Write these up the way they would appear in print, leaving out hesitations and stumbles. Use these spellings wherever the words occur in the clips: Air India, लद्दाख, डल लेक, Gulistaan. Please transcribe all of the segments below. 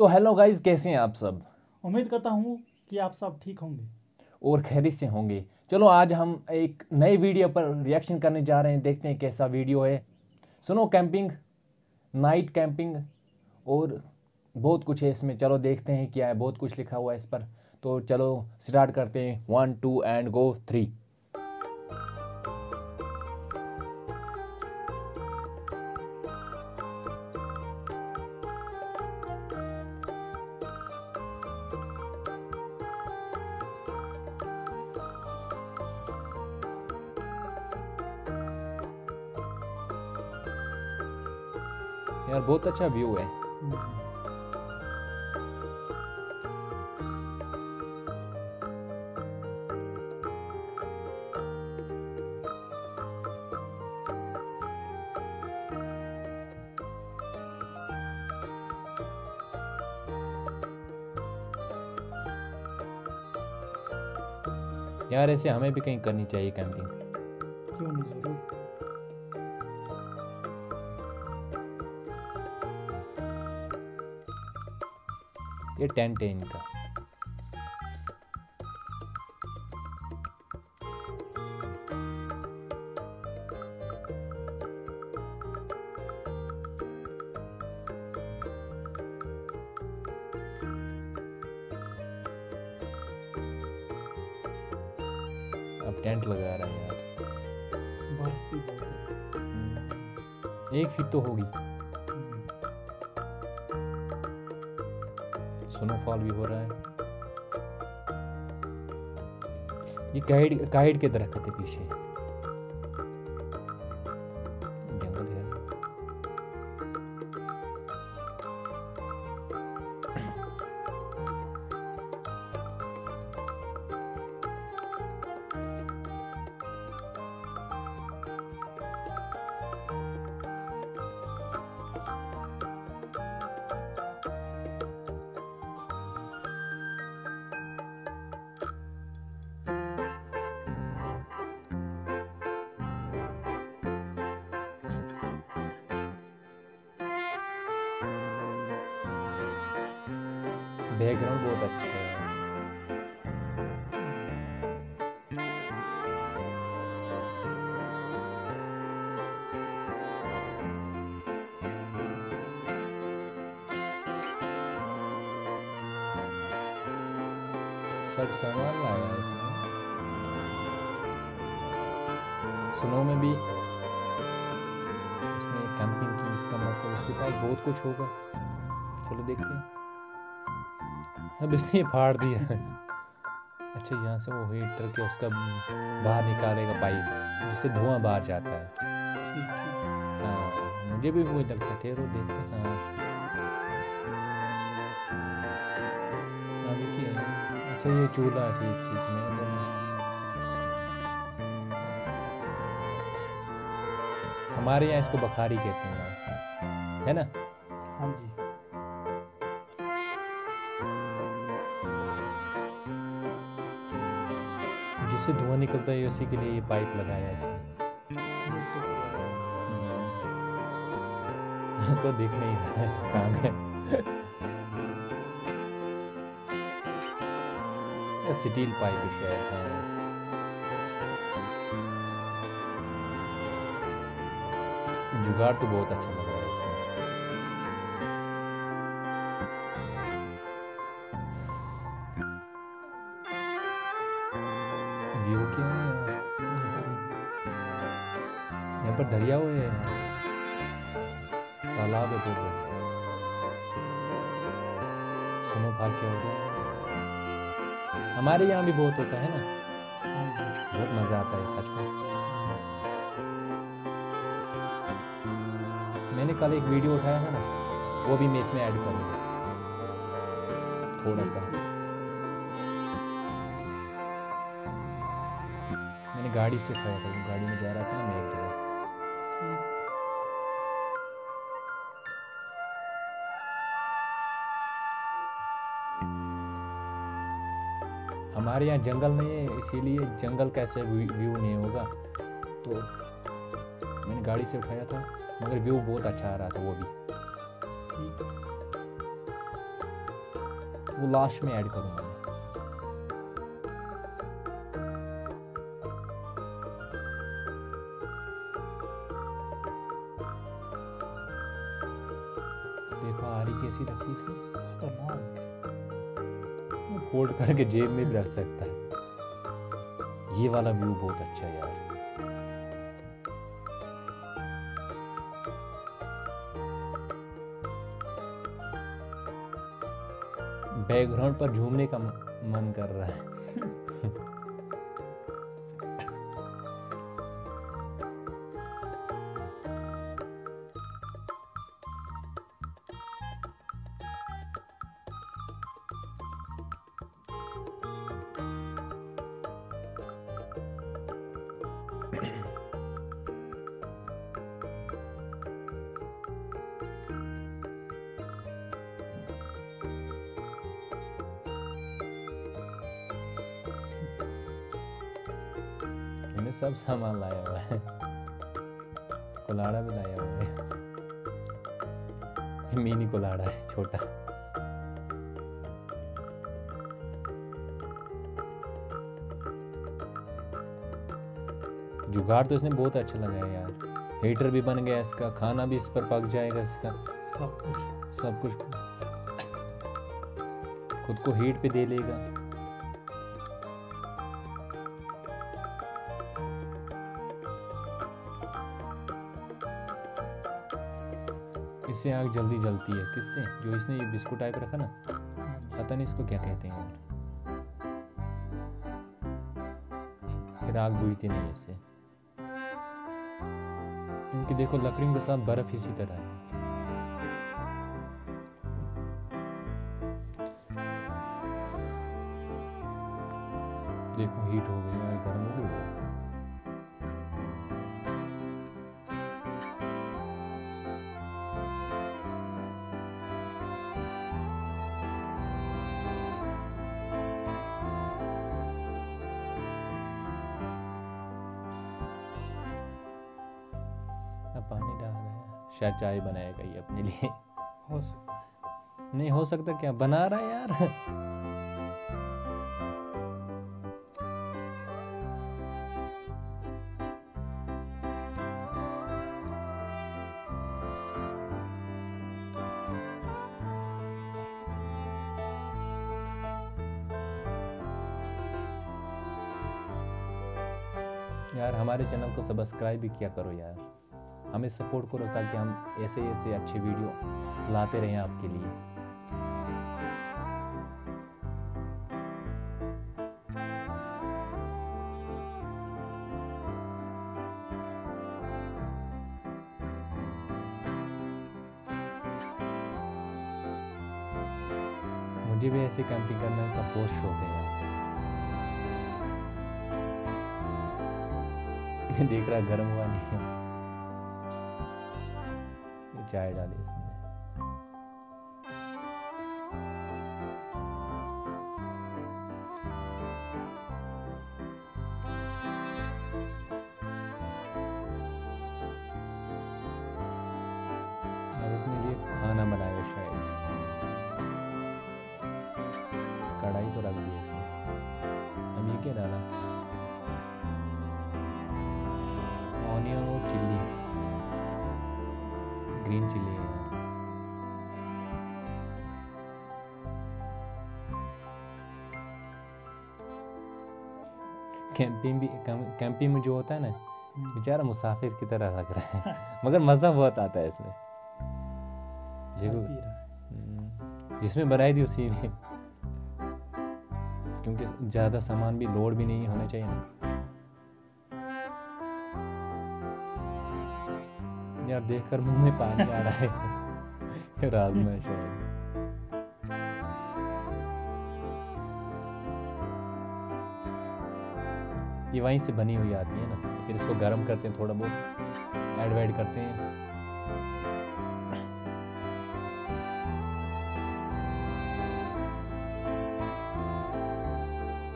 तो hello guys, कैसे हैं आप सब? उम्मीद करता हूँ कि आप सब ठीक होंगे और खैरियत से होंगे। चलो आज हम एक नए वीडियो पर रिएक्शन करने जा रहे हैं, देखते हैं कैसा वीडियो है। सुनो, कैंपिंग, नाइट कैंपिंग और बहुत कुछ है इसमें। चलो देखते हैं क्या है, बहुत कुछ लिखा हुआ है इस पर। तो चलो स्टार्ट करते हैं, 1 2 एंड गो 3। यार बहुत अच्छा व्यू है। यार ऐसे हमें भी कहीं करनी चाहिए कैंपिंग, क्यों नहीं? ये टेंट है इनका। अब टेंट लगा रहा है यार, एक फीट तो होगी। स्नोफॉल भी हो रहा है। ये काइड के दरख्त के पीछे जंगल है। बैकग्राउंड बहुत अच्छा है। सब सामान लाया है। स्नो में भी इसने कैंपिंग की, इसका मतलब उसके पास बहुत कुछ होगा। चलो देखते हैं। अब इसने फाड़ दिया। अच्छा, यहाँ से वो हीटर के उसका बाहर निकालेगा पाइप, जिससे धुआं बाहर जाता है। हाँ, मुझे भी वही लगता है। ठहरो, देखते हैं। हाँ, अच्छा ये चूल्हा, ठीक। हमारे यहाँ इसको बखारी कहते हैं, है ना? हाँ जी। जिससे धुआं निकलता है उसी के लिए ये पाइप लगाया है इसने। इसको दिख नहीं रहा है कहाँ है। स्टील पाइप शायद। हाँ, जुगाड़ तो बहुत अच्छा लग रहा है पर। दरिया हुए है, तालाब है। सुनो भाग क्या होता है, हमारे यहाँ भी बहुत होता है ना। बहुत मजा आता है सच में। मैंने कल एक वीडियो उठाया है ना, वो भी मैं इसमें ऐड करूँगा थोड़ा सा। मैंने गाड़ी से उठाया था, गाड़ी में जा रहा था मैं एक जगह। हमारे यहाँ जंगल नहीं है, इसीलिए जंगल कैसे व्यू नहीं होगा। तो मैंने गाड़ी से उठाया था, मगर व्यू बहुत अच्छा आ रहा था वो भी। वो लास्ट में ऐड करूंगा। देखो आरी कैसी रखी थी, फोल्ड करके जेब में भी रख सकता है। ये वाला व्यू बहुत अच्छा है यार। बैकग्राउंड पर झूमने का मन कर रहा है। सब सामान लाया हुआ है, कोलाड़ा भी लाया हुआ है, मिनी कोलाड़ा है छोटा। जुगाड़ तो इसने बहुत अच्छा लगाया यार। हीटर भी बन गया इसका, खाना भी इस पर पक जाएगा इसका, सब कुछ खुद को हीट पे दे लेगा। इससे आग जल्दी जलती है। किससे? जो इसने ये बिस्कुट टाइप रखा ना, पता नहीं इसको क्या कहते हैं यार। फिर आग बुझती नहीं है इससे, क्योंकि देखो लकड़ियों के साथ बर्फ इसी तरह है। देखो हीट हो गया, गर्म हो गया। पानी डाल रहा है, शायद चाय बनाएगा ये अपने लिए, हो सकता है। नहीं हो सकता क्या, बना रहा है यार। यार हमारे चैनल को सब्सक्राइब भी किया करो यार, हमें सपोर्ट करो ताकि हम ऐसे ऐसे अच्छे वीडियो लाते रहें आपके लिए। मुझे भी ऐसे कैंपिंग करने का बहुत शौक है यार। देख रहा गर्म हुआ नहीं है, चाय डाली इसमें। अब अपने लिए खाना बनाया शायद, कढ़ाई तो रख दी इसमें। अब ये क्या डाला? ऑनियन और चिल्ली, ग्रीन चिली है। कैंपिंग में जो होता है ना, बेचारा मुसाफिर की तरह लग रहा है मगर मजा बहुत आता है इसमें। देखो जिसमें बनाई थी उसी में, क्योंकि ज्यादा सामान भी लोड भी नहीं होना चाहिए ना यार। देखकर मुंह में पानी आ रहा है। राजमा शायद। ये वहीं से बनी हुई आती है ना, फिर इसको गर्म करते हैं, थोड़ा बहुत ऐड वैड करते हैं।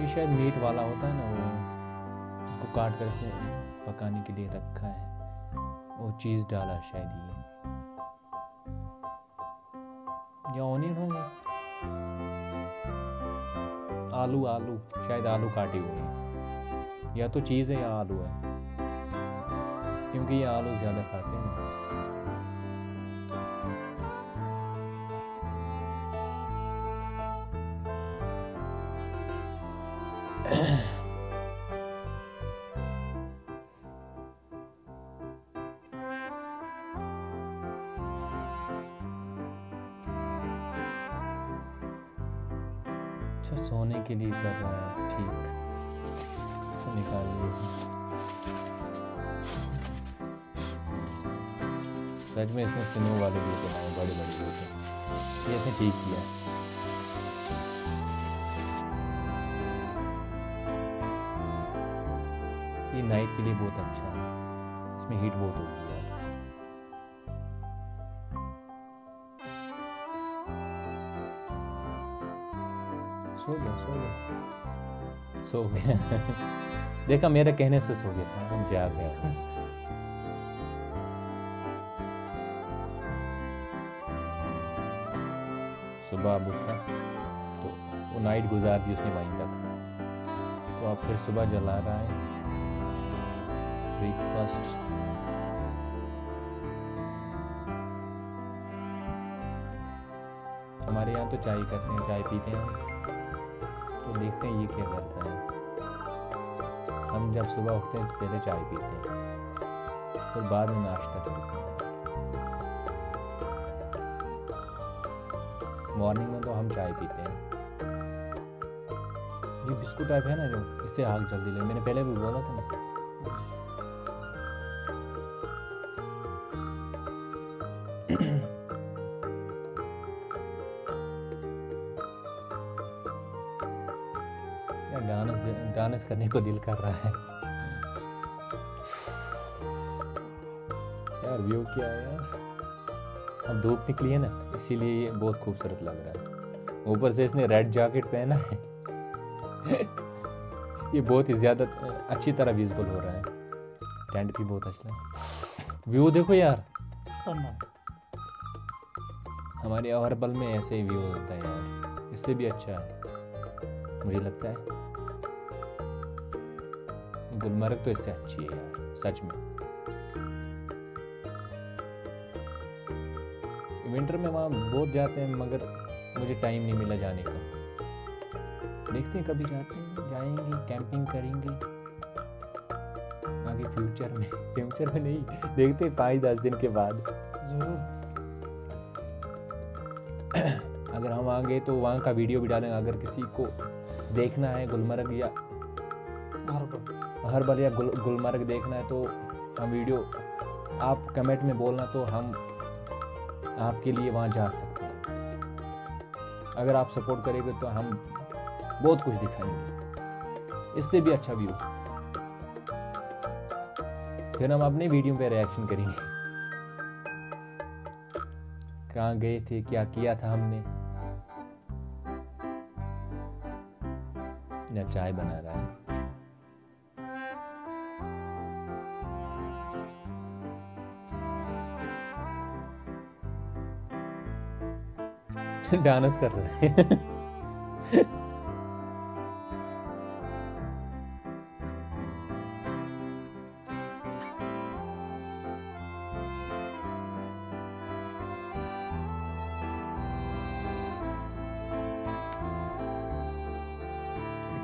ये शायद मीट वाला होता है ना, वो उसको काट कर इसमें पकाने के लिए रखा है, और चीज डाला शायद। ये या ऑनियन होगा। आलू आलू शायद आलू काटी हुई है, या तो चीज़ है या आलू है, क्योंकि ये आलू ज़्यादा खाते हैं। सोने के लिए कर रहा है, ठीक तो निकाल लीजिए। सच में इसने स्नो वाले भी बनाए, बड़े बड़े बूटे, ये इसने ठीक किया। ये नाइट के लिए बहुत अच्छा है, इसमें हीट बहुत होगी। सो गया देखा, मेरे कहने से सो गया था, हम जाग गया। सुबह उठा तो वो नाइट गुजार दी उसने वहीं तक, तो आप फिर सुबह जला रहा है ब्रेकफास्ट। हमारे यहाँ तो चाय करते हैं, चाय पीते हैं, तो देखते हैं ये क्या करता है। हम जब सुबह उठते हैं तो पहले चाय पीते हैं, फिर बाद में नाश्ता करते हैं। मॉर्निंग में तो हम चाय पीते हैं। ये बिस्कुट टाइप है ना, जो इससे आग जल्दी लगे, मैंने पहले भी बोला था ना। डांस करने को दिल कर रहा है यार। व्यू क्या है यार, अब धूप निकली है ना, इसीलिए ये बहुत खूबसूरत लग रहा है। ऊपर से इसने रेड जैकेट पहना है ये बहुत ही ज़्यादा अच्छी तरह विजिबल हो रहा है। टेंट भी बहुत अच्छा है। व्यू देखो यार, हमारे अहरबल में ऐसे ही व्यू होता है यार, इससे भी अच्छा है मुझे लगता है। गुलमर्ग तो इससे अच्छी है यार, सच में। विंटर में वहाँ बहुत जाते हैं, मगर मुझे टाइम नहीं मिला जाने का। देखते हैं कभी जाते हैं, जाएंगे कैंपिंग करेंगे आगे फ्यूचर में। फ्यूचर में नहीं, देखते हैं 5-10 दिन के बाद जरूर। अगर हम आ गए तो वहाँ का वीडियो भी डालेंगे। अगर किसी को देखना है गुलमर्ग या हर बार या गुलमर्ग देखना है, तो हम वीडियो आप कमेंट में बोलना, तो हम आपके लिए वहाँ जा सकते हैं। अगर आप सपोर्ट करेंगे तो हम बहुत कुछ दिखाएंगे, इससे भी अच्छा व्यू। फिर हम अपने वीडियो पे रिएक्शन करेंगे, कहाँ गए थे, क्या किया था हमने। या चाय बना रहा है, डांस कर रहे हैं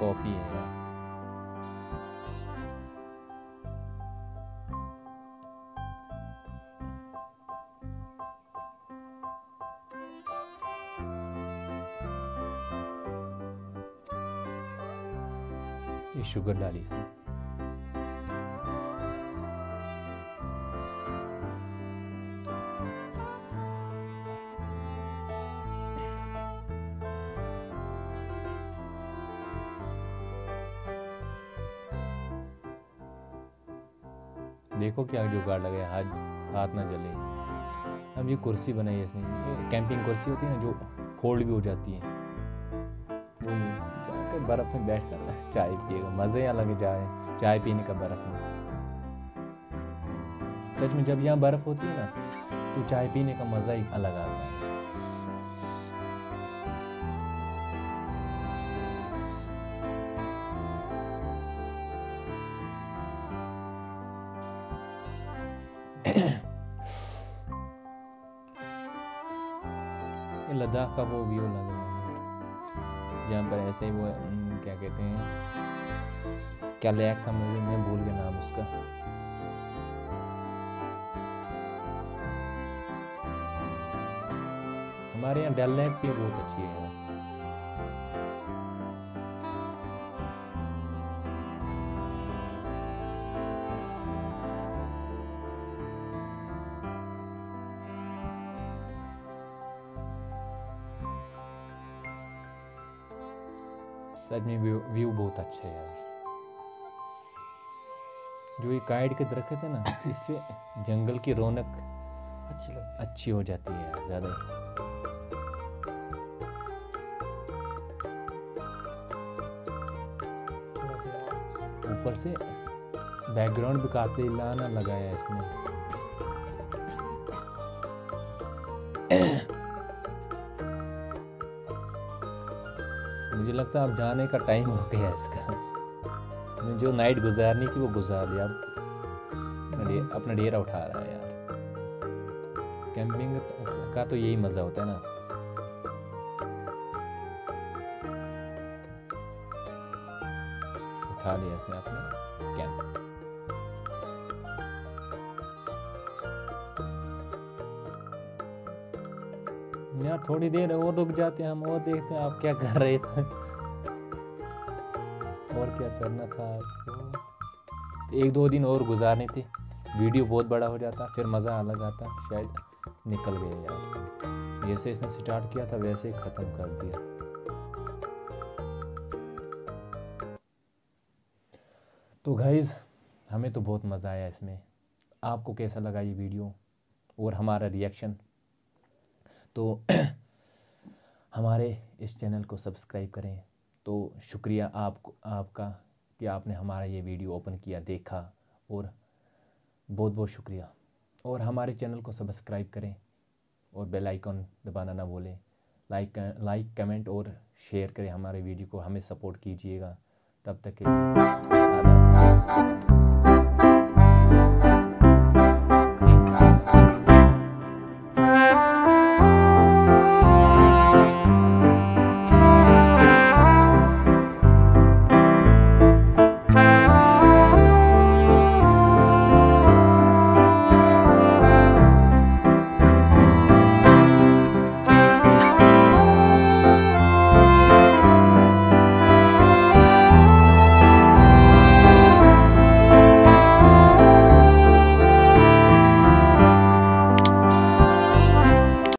कॉफी है यार। ये शुगर डाली इसने। देखो क्या जुगाड़ लगाया, हाथ ना जले। अब ये कुर्सी बनाई है इसने, कैंपिंग कुर्सी होती है ना, जो फोल्ड भी हो जाती है। बर्फ में बैठ कर चाय पिएगा, मजे अलग जाए चाय पीने का बर्फ में। सच में जब यहाँ बर्फ होती है ना, तो चाय पीने का मजा ही अलग आता है। लद्दाख का वो व्यू लग रहा है जहाँ पर ऐसे ही वो क्या कहते हैं, क्या लैक था मूवी में, भूल गया नाम उसका। हमारे यहाँ डल लेक भी बहुत अच्छी है। सच में व्यू बहुत अच्छा है यार। जो ये काइट के दरख्त है ना, इससे जंगल की रौनक अच्छी हो जाती है यार ज़्यादा। ऊपर से बैकग्राउंड भी काफी लाना लगाया है इसने। मुझे लगता है अब जाने का टाइम हो गया इसका। जो नाइट गुजारनी थी वो गुजार लिया। अपना डेरा उठा रहा है यार। कैंपिंग का तो यही मज़ा होता है ना। उठा लिया इसने अपना कैंप। यार थोड़ी देर और रुक जाते हैं हम और देखते हैं आप क्या कर रहे थे और क्या करना था आपको। एक दो दिन और गुजारने थे, वीडियो बहुत बड़ा हो जाता, फिर मज़ा अलग आता। शायद निकल गए यार। जैसे इसने स्टार्ट किया था वैसे ही ख़त्म कर दिया। तो गाइस हमें तो बहुत मज़ा आया इसमें। आपको कैसा लगा ये वीडियो और हमारा रिएक्शन, तो हमारे इस चैनल को सब्सक्राइब करें। तो शुक्रिया आपका कि आपने हमारा ये वीडियो ओपन किया, देखा, और बहुत बहुत शुक्रिया। और हमारे चैनल को सब्सक्राइब करें और बेल आइकॉन दबाना ना भूलें। लाइक कमेंट और शेयर करें हमारे वीडियो को, हमें सपोर्ट कीजिएगा। तब तक के